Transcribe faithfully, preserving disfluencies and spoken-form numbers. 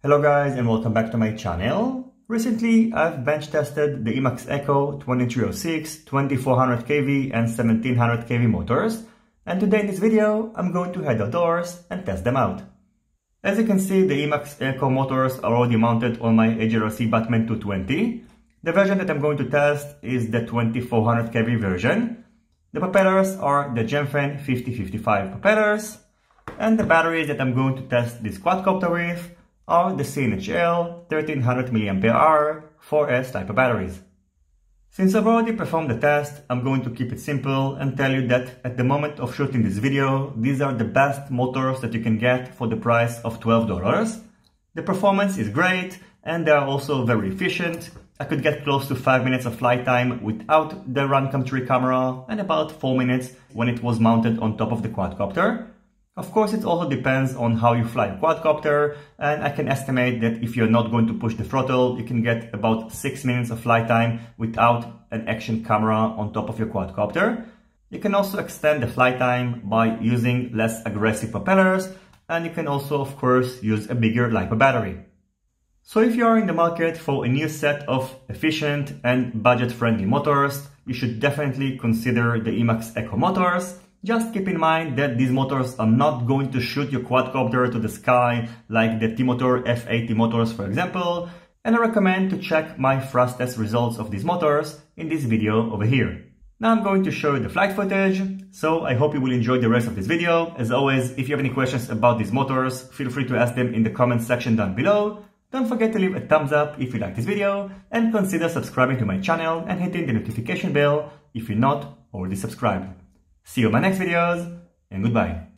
Hello guys and welcome back to my channel. Recently I've bench tested the Emax Eco twenty-three oh six, twenty-four hundred K V and seventeen hundred K V motors, and today in this video I'm going to head outdoors and test them out. As you can see, the Emax Eco motors are already mounted on my H G L R C Batman two twenty. The version that I'm going to test is the twenty-four hundred K V version. The propellers are the Gemfan fifty fifty-five propellers, and the batteries that I'm going to test this quadcopter with are the C N H L thirteen hundred milliamp hour four S type of batteries. Since I've already performed the test, I'm going to keep it simple and tell you that at the moment of shooting this video, these are the best motors that you can get for the price of twelve dollars. The performance is great and they are also very efficient. I could get close to five minutes of flight time without the Runcam three camera and about four minutes when it was mounted on top of the quadcopter. Of course, it also depends on how you fly a quadcopter, and I can estimate that if you're not going to push the throttle, you can get about six minutes of flight time without an action camera on top of your quadcopter. You can also extend the flight time by using less aggressive propellers, and you can also, of course, use a bigger LiPo battery. So if you are in the market for a new set of efficient and budget-friendly motors, you should definitely consider the Emax Eco motors. Just keep in mind that these motors are not going to shoot your quadcopter to the sky like the T-Motor F eighty motors, for example, and I recommend to check my thrust test results of these motors in this video over here. Now I'm going to show you the flight footage, so I hope you will enjoy the rest of this video. As always, if you have any questions about these motors, feel free to ask them in the comment section down below. Don't forget to leave a thumbs up if you like this video, and consider subscribing to my channel and hitting the notification bell if you're not already subscribed. See you in my next videos, and goodbye.